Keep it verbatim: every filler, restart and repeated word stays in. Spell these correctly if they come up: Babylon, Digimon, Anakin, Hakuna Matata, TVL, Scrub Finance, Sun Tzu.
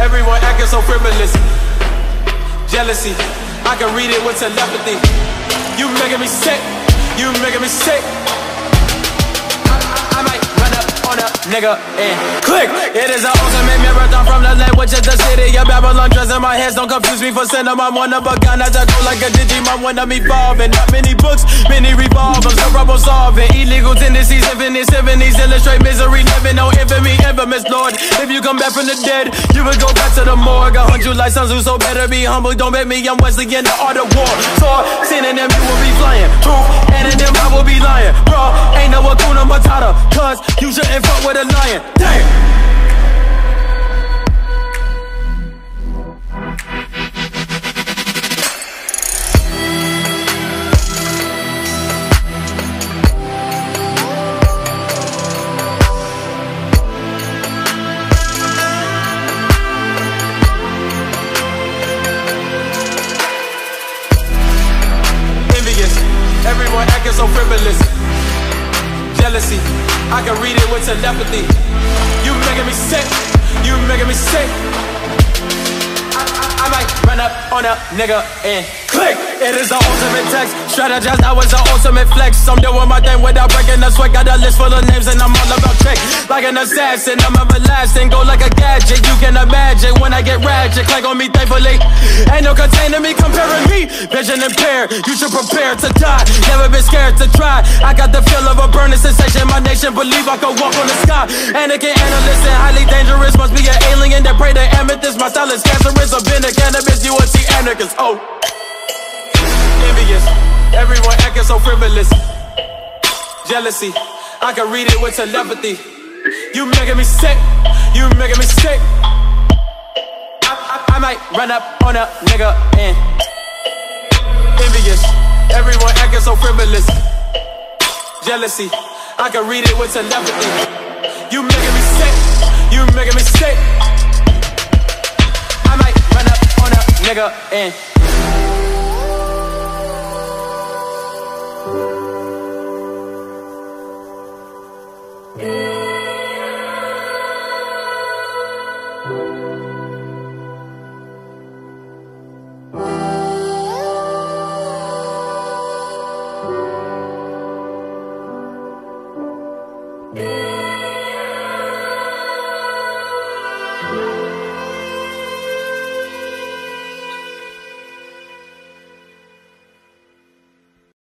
Everyone acting so frivolous. Jealousy, I can read it with telepathy. You making me sick, you making me sick. I, I, I might run up on a nigga and click. It is an ultimate marathon from the land, which is the city of Babylon. Dressing my hands, don't confuse me for cinema. I'm one of a kind, I just go like a Digimon when I'm evolving. Not many books, many revolvers, the rebel solving. Illegal tendencies, infinite seventies, illustrate misery, living on infamy, infamous lord. If you come back from the dead, you would go back to the morgue. I hunt you like Sun Tzu, so better be humble. Don't make me, I'm Wesley in the art of war. Tor, synonym, you will be flying. Truth, anonym, I will be lying. Bro, ain't no Hakuna Matata, cause you shouldn't fuck with a lion. Damn! Everyone acting so frivolous. Jealousy, I can read it with telepathy. You making me sick, you making me sick. I, I, I might run up on a nigga and click. It is the ultimate text, strategize, I was the ultimate flex. I'm doing my thing without breaking the sweat. Got a list full of names and I'm all about check. Like an assassin, I'm everlasting. Go like a gadget, you can imagine. When I get ratchet, clank on me thankfully. Ain't no containing me, comparing me. Vision impaired, you should prepare to die. Never been scared to try. I got the feel of a burning sensation. My nation believe I could walk on the sky. Anakin, analyst, and highly dangerous. Must be an alien that pray to amethyst. My style is cancerous, I've been a cannabis. You will see anarchists, oh. Envious, everyone acting so frivolous. Jealousy, I can read it with telepathy. You making me sick, you making me sick. I, I, I might run up on a nigga and envious, everyone acting so frivolous. Jealousy, I can read it with telepathy. You making me sick, you making me sick. I might run up on a nigga and yeah.